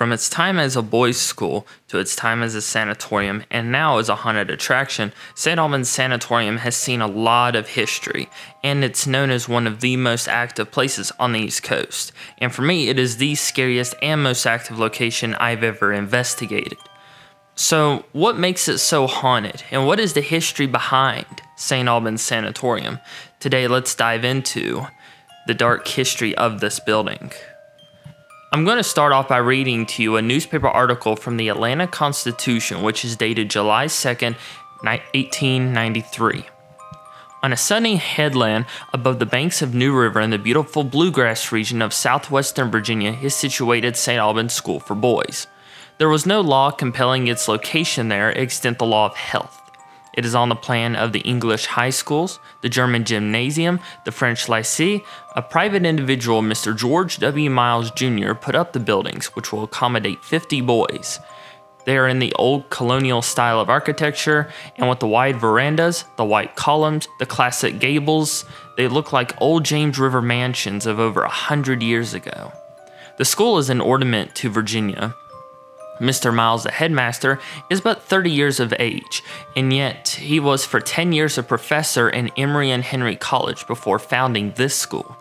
From its time as a boys' school to its time as a sanatorium and now as a haunted attraction, St. Albans Sanatorium has seen a lot of history, and it's known as one of the most active places on the East Coast. And for me, it is the scariest and most active location I've ever investigated. So, what makes it so haunted, and what is the history behind St. Albans Sanatorium? Today, let's dive into the dark history of this building. I'm going to start off by reading to you a newspaper article from the Atlanta Constitution, which is dated July 2nd, 1893. On a sunny headland above the banks of New River in the beautiful bluegrass region of southwestern Virginia is situated St. Albans School for Boys. There was no law compelling its location there except the law of health. It is on the plan of the English high schools, the German gymnasium, the French lycée. A private individual, Mr. George W. Miles Jr., put up the buildings, which will accommodate 50 boys. They are in the old colonial style of architecture, and with the wide verandas, the white columns, the classic gables, they look like old James River mansions of over 100 years ago. The school is an ornament to Virginia. Mr. Miles, the headmaster, is but 30 years of age, and yet he was for 10 years a professor in Emory and Henry College before founding this school.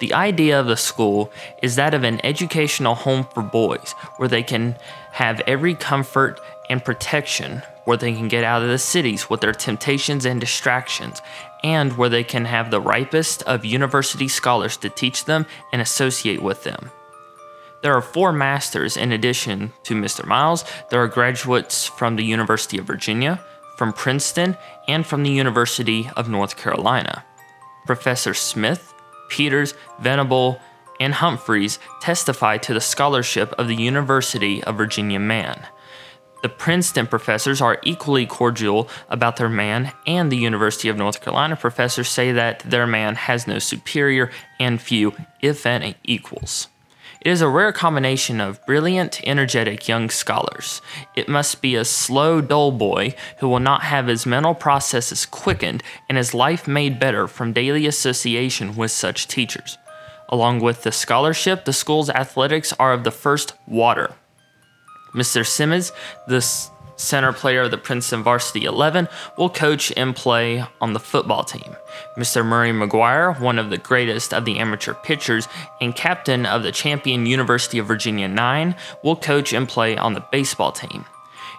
The idea of the school is that of an educational home for boys, where they can have every comfort and protection, where they can get out of the cities with their temptations and distractions, and where they can have the ripest of university scholars to teach them and associate with them. There are 4 masters in addition to Mr. Miles. There are graduates from the University of Virginia, from Princeton, and from the University of North Carolina. Professors Smith, Peters, Venable, and Humphreys testify to the scholarship of the University of Virginia man. The Princeton professors are equally cordial about their man, and the University of North Carolina professors say that their man has no superior and few, if any, equals. It is a rare combination of brilliant, energetic young scholars. It must be a slow, dull boy who will not have his mental processes quickened and his life made better from daily association with such teachers. Along with the scholarship, the school's athletics are of the first water. Mr. Simmons, the center player of the Princeton Varsity 11, will coach and play on the football team. Mr. Murray McGuire, one of the greatest of the amateur pitchers and captain of the champion University of Virginia 9, will coach and play on the baseball team.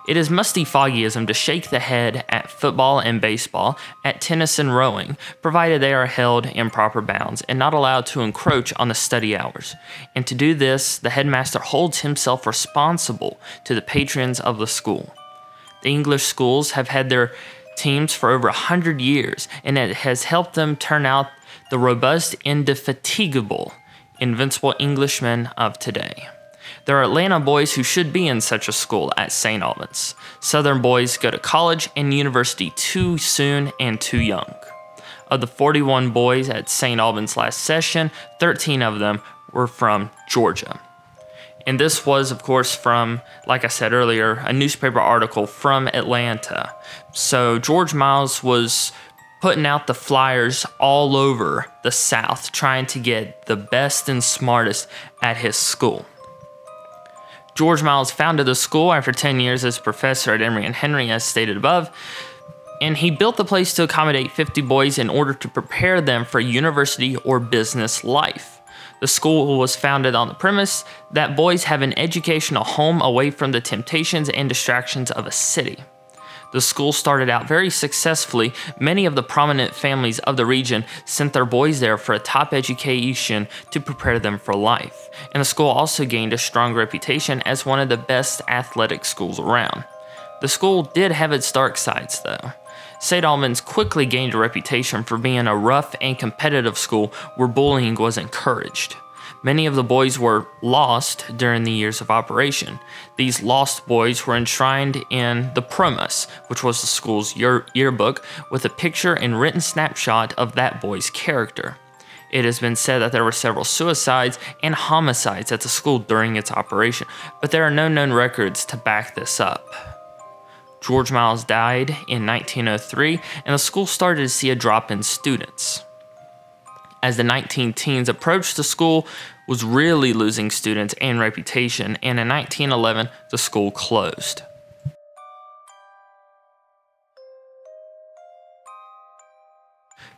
It is musty foggyism to shake the head at football and baseball, at tennis and rowing, provided they are held in proper bounds and not allowed to encroach on the study hours. And to do this, the headmaster holds himself responsible to the patrons of the school. The English schools have had their teams for over 100 years, and it has helped them turn out the robust, indefatigable, invincible Englishmen of today. There are Atlanta boys who should be in such a school at St. Albans. Southern boys go to college and university too soon and too young. Of the 41 boys at St. Albans last session, 13 of them were from Georgia. And this was, of course, from, like I said earlier, a newspaper article from Atlanta. So George Miles was putting out the flyers all over the South, trying to get the best and smartest at his school. George Miles founded the school after 10 years as professor at Emory and Henry, as stated above, and he built the place to accommodate 50 boys in order to prepare them for university or business life. The school was founded on the premise that boys have an educational home away from the temptations and distractions of a city. The school started out very successfully. Many of the prominent families of the region sent their boys there for a top education to prepare them for life. And the school also gained a strong reputation as one of the best athletic schools around. The school did have its dark sides, though. St. Albans quickly gained a reputation for being a rough and competitive school where bullying was encouraged. Many of the boys were lost during the years of operation. These lost boys were enshrined in the Promus, which was the school's yearbook, with a picture and written snapshot of that boy's character. It has been said that there were several suicides and homicides at the school during its operation, but there are no known records to back this up. George Miles died in 1903, and the school started to see a drop in students. as the 1910s approached, the school was really losing students and reputation, and in 1911, the school closed.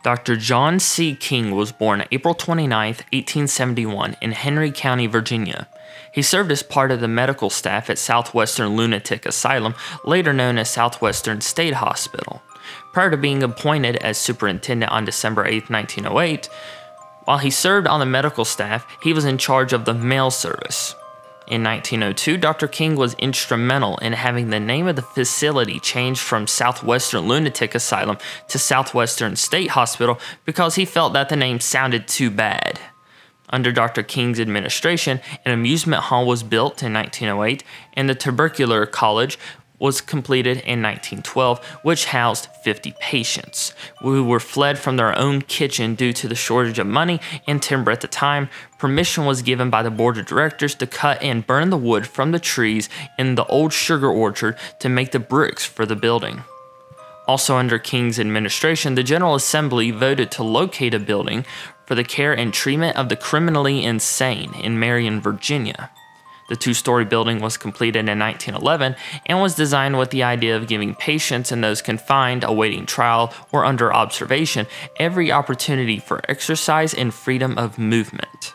Dr. John C. King was born April 29, 1871 in Henry County, Virginia. He served as part of the medical staff at Southwestern Lunatic Asylum, later known as Southwestern State Hospital. Prior to being appointed as superintendent on December 8, 1908, while he served on the medical staff, he was in charge of the mail service. In 1902, Dr. King was instrumental in having the name of the facility changed from Southwestern Lunatic Asylum to Southwestern State Hospital because he felt that the name sounded too bad. Under Dr. King's administration, an amusement hall was built in 1908, and the Tubercular College was completed in 1912, which housed 50 patients, who were fled from their own kitchen due to the shortage of money and timber at the time. Permission was given by the board of directors to cut and burn the wood from the trees in the old sugar orchard to make the bricks for the building. Also under King's administration, the General Assembly voted to locate a building for the care and treatment of the criminally insane in Marion, Virginia. The two-story building was completed in 1911 and was designed with the idea of giving patients and those confined awaiting trial or under observation every opportunity for exercise and freedom of movement.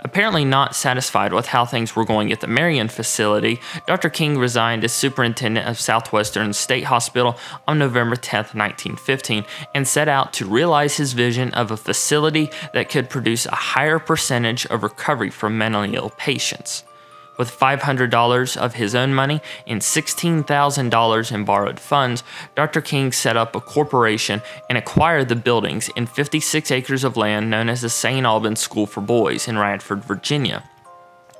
Apparently not satisfied with how things were going at the Marion facility, Dr. King resigned as superintendent of Southwestern State Hospital on November 10, 1915, and set out to realize his vision of a facility that could produce a higher percentage of recovery for mentally ill patients. With $500 of his own money and $16,000 in borrowed funds, Dr. King set up a corporation and acquired the buildings and 56 acres of land known as the St. Albans School for Boys in Radford, Virginia.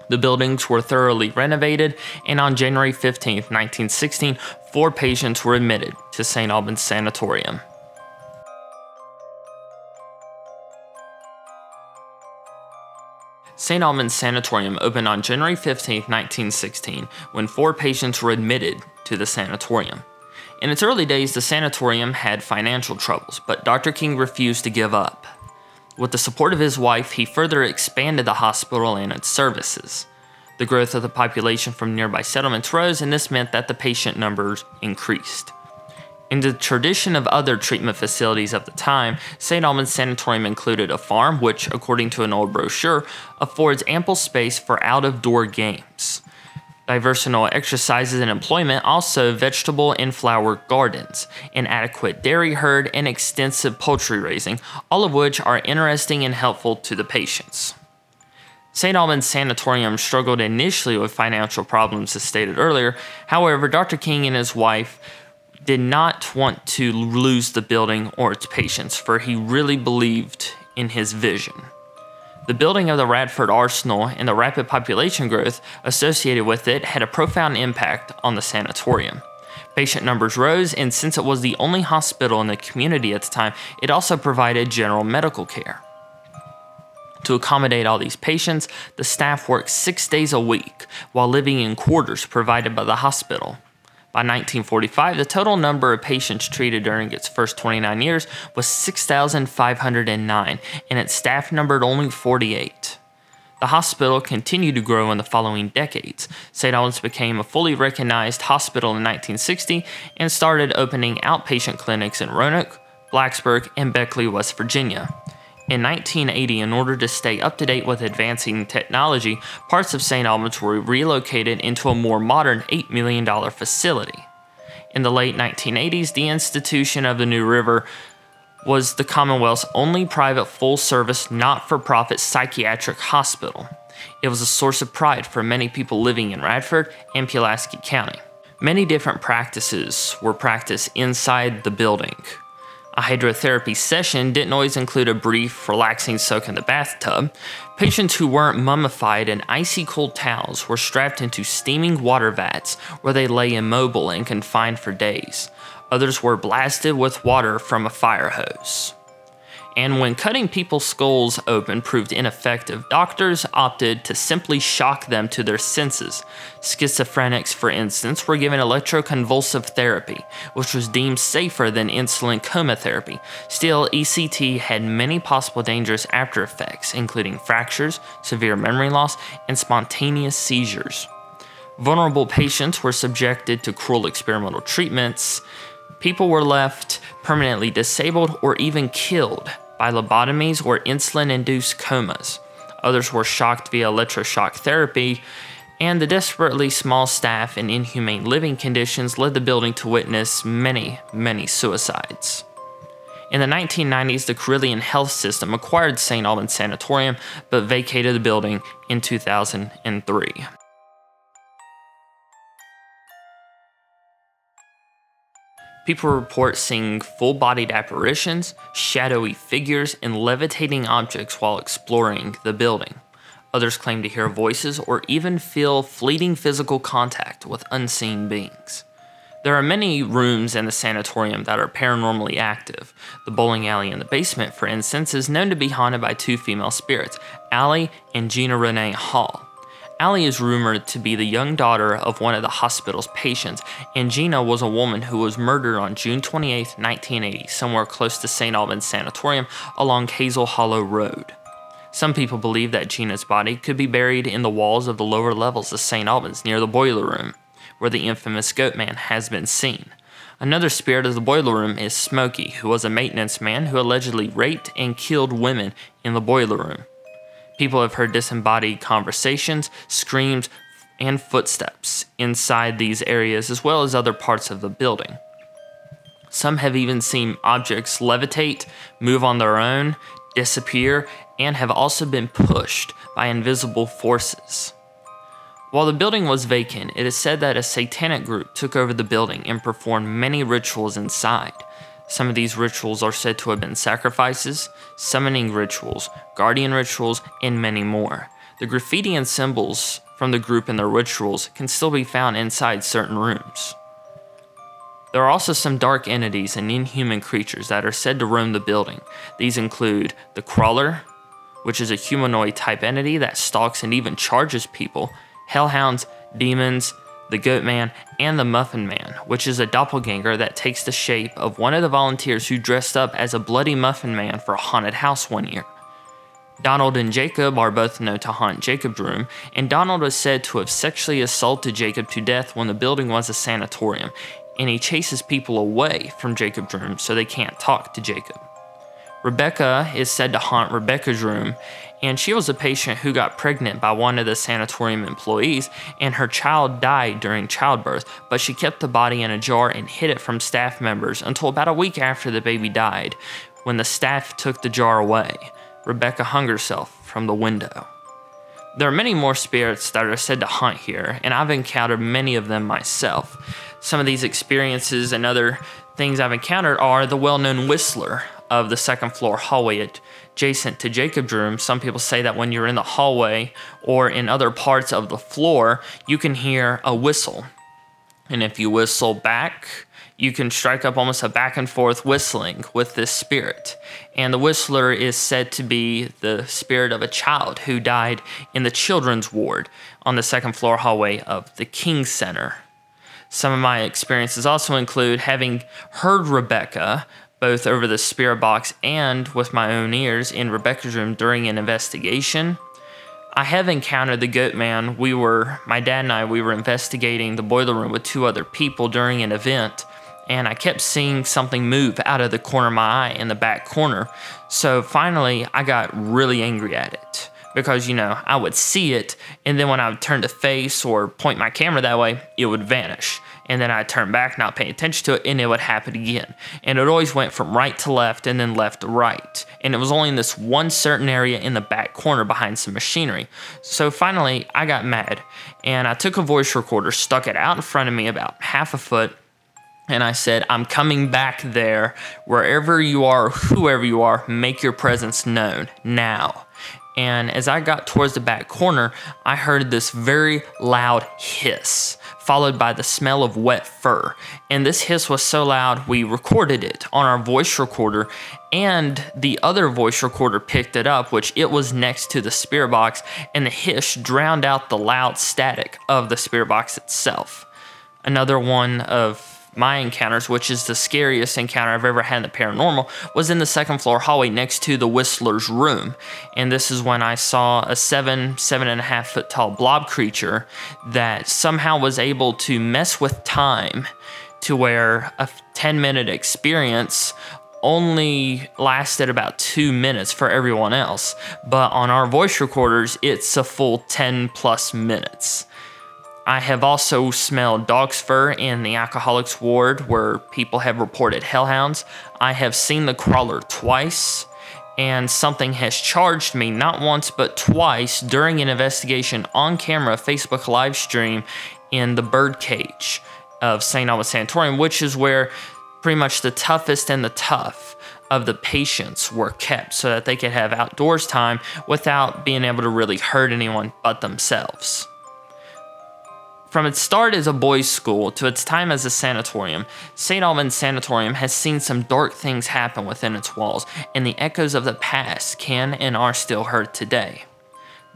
The buildings were thoroughly renovated, and on January 15, 1916, 4 patients were admitted to St. Albans Sanatorium. St. Albans Sanatorium opened on January 15, 1916, when 4 patients were admitted to the sanatorium. In its early days, the sanatorium had financial troubles, but Dr. King refused to give up. With the support of his wife, he further expanded the hospital and its services. The growth of the population from nearby settlements rose, and this meant that the patient numbers increased. In the tradition of other treatment facilities of the time, St. Albans Sanatorium included a farm which, according to an old brochure, affords ample space for out-of-door games, diversional exercises and employment, also vegetable and flower gardens, an adequate dairy herd, and extensive poultry raising, all of which are interesting and helpful to the patients. St. Albans Sanatorium struggled initially with financial problems, as stated earlier. However, Dr. King and his wife did not want to lose the building or its patients, for he really believed in his vision. The building of the Radford Arsenal and the rapid population growth associated with it had a profound impact on the sanatorium. Patient numbers rose, and since it was the only hospital in the community at the time, it also provided general medical care. To accommodate all these patients, the staff worked 6 days a week while living in quarters provided by the hospital. By 1945, the total number of patients treated during its first 29 years was 6,509, and its staff numbered only 48. The hospital continued to grow in the following decades. St. Albans became a fully recognized hospital in 1960 and started opening outpatient clinics in Roanoke, Blacksburg, and Beckley, West Virginia. In 1980, in order to stay up to date with advancing technology, parts of St. Albans were relocated into a more modern $8 million facility. In the late 1980s, the institution of the New River was the Commonwealth's only private full-service, not-for-profit psychiatric hospital. It was a source of pride for many people living in Radford and Pulaski County. Many different practices were practiced inside the building. A hydrotherapy session didn't always include a brief, relaxing soak in the bathtub. Patients who weren't mummified in icy cold towels were strapped into steaming water vats where they lay immobile and confined for days. Others were blasted with water from a fire hose. and when cutting people's skulls open proved ineffective, doctors opted to simply shock them to their senses. Schizophrenics, for instance, were given electroconvulsive therapy, which was deemed safer than insulin coma therapy. Still, ECT had many possible dangerous after effects, including fractures, severe memory loss, and spontaneous seizures. Vulnerable patients were subjected to cruel experimental treatments. People were left permanently disabled or even killed by lobotomies or insulin-induced comas. Others were shocked via electroshock therapy, and the desperately small staff and inhumane living conditions led the building to witness many, many suicides. In the 1990s, the Carilion Health System acquired St. Albans Sanatorium, but vacated the building in 2003. People report seeing full-bodied apparitions, shadowy figures, and levitating objects while exploring the building. Others claim to hear voices or even feel fleeting physical contact with unseen beings. There are many rooms in the sanatorium that are paranormally active. The bowling alley in the basement, for instance, is known to be haunted by two female spirits, Allie and Gina Renee Hall. Allie is rumored to be the young daughter of one of the hospital's patients, and Gina was a woman who was murdered on June 28, 1980, somewhere close to St. Albans Sanatorium along Hazel Hollow Road. Some people believe that Gina's body could be buried in the walls of the lower levels of St. Albans near the boiler room, where the infamous Goatman has been seen. Another spirit of the boiler room is Smokey, who was a maintenance man who allegedly raped and killed women in the boiler room. People have heard disembodied conversations, screams, and footsteps inside these areas as well as other parts of the building. Some have even seen objects levitate, move on their own, disappear, and have also been pushed by invisible forces. While the building was vacant, it is said that a satanic group took over the building and performed many rituals inside. Some of these rituals are said to have been sacrifices, summoning rituals, guardian rituals, and many more. The graffiti and symbols from the group and their rituals can still be found inside certain rooms. There are also some dark entities and inhuman creatures that are said to roam the building. These include the Crawler, which is a humanoid type entity that stalks and even charges people, hellhounds, demons, the Goatman, and the Muffin Man, which is a doppelganger that takes the shape of one of the volunteers who dressed up as a bloody Muffin Man for a haunted house one year. Donald and Jacob are both known to haunt Jacob's room, and Donald was said to have sexually assaulted Jacob to death when the building was a sanatorium, and he chases people away from Jacob's room so they can't talk to Jacob. Rebecca is said to haunt Rebecca's room, and she was a patient who got pregnant by one of the sanatorium employees, and her child died during childbirth, but she kept the body in a jar and hid it from staff members until about a week after the baby died, when the staff took the jar away. Rebecca hung herself from the window. There are many more spirits that are said to haunt here, and I've encountered many of them myself. Some of these experiences and other things I've encountered are the well-known Whistler of the second floor hallway adjacent to Jacob's room. Some people say that when you're in the hallway or in other parts of the floor, you can hear a whistle. And if you whistle back, you can strike up almost a back and forth whistling with this spirit. And the Whistler is said to be the spirit of a child who died in the children's ward on the second floor hallway of the King Center. Some of my experiences also include having heard Rebecca, both over the spirit box and with my own ears in Rebecca's room during an investigation. I have encountered the Goatman. My dad and I, we were investigating the boiler room with two other people during an event, and I kept seeing something move out of the corner of my eye in the back corner. So finally, I got really angry at it because, you know, I would see it, and then when I would turn to face or point my camera that way, it would vanish. And then I'd turn back, not paying attention to it, and it would happen again. And it always went from right to left and then left to right. And it was only in this one certain area in the back corner behind some machinery. So finally, I got mad, and I took a voice recorder, stuck it out in front of me about half a foot, and I said, "I'm coming back there. Wherever you are, whoever you are, make your presence known now." and as I got towards the back corner, I heard this very loud hiss, followed by the smell of wet fur. And this hiss was so loud, we recorded it on our voice recorder, and the other voice recorder picked it up, which it was next to the spirit box, and the hiss drowned out the loud static of the spirit box itself. Another one of my encounters, which is the scariest encounter I've ever had in the paranormal, was in the second floor hallway next to the Whistler's room. And this is when I saw a seven and a half foot tall blob creature that somehow was able to mess with time to where a 10-minute experience only lasted about 2 minutes for everyone else. But on our voice recorders, it's a full 10 plus minutes. I have also smelled dog's fur in the alcoholics ward where people have reported hellhounds. I have seen the crawler twice, and something has charged me not once but twice during an investigation on camera Facebook live stream in the birdcage of St. Albans Sanatorium, which is where pretty much the toughest and the tough of the patients were kept so that they could have outdoors time without being able to really hurt anyone but themselves. From its start as a boys' school to its time as a sanatorium, St. Albans Sanatorium has seen some dark things happen within its walls, and the echoes of the past can and are still heard today.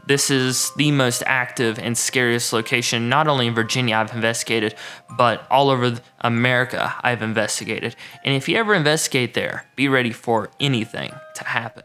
This is the most active and scariest location, not only in Virginia I've investigated, but all over America I've investigated. And if you ever investigate there, be ready for anything to happen.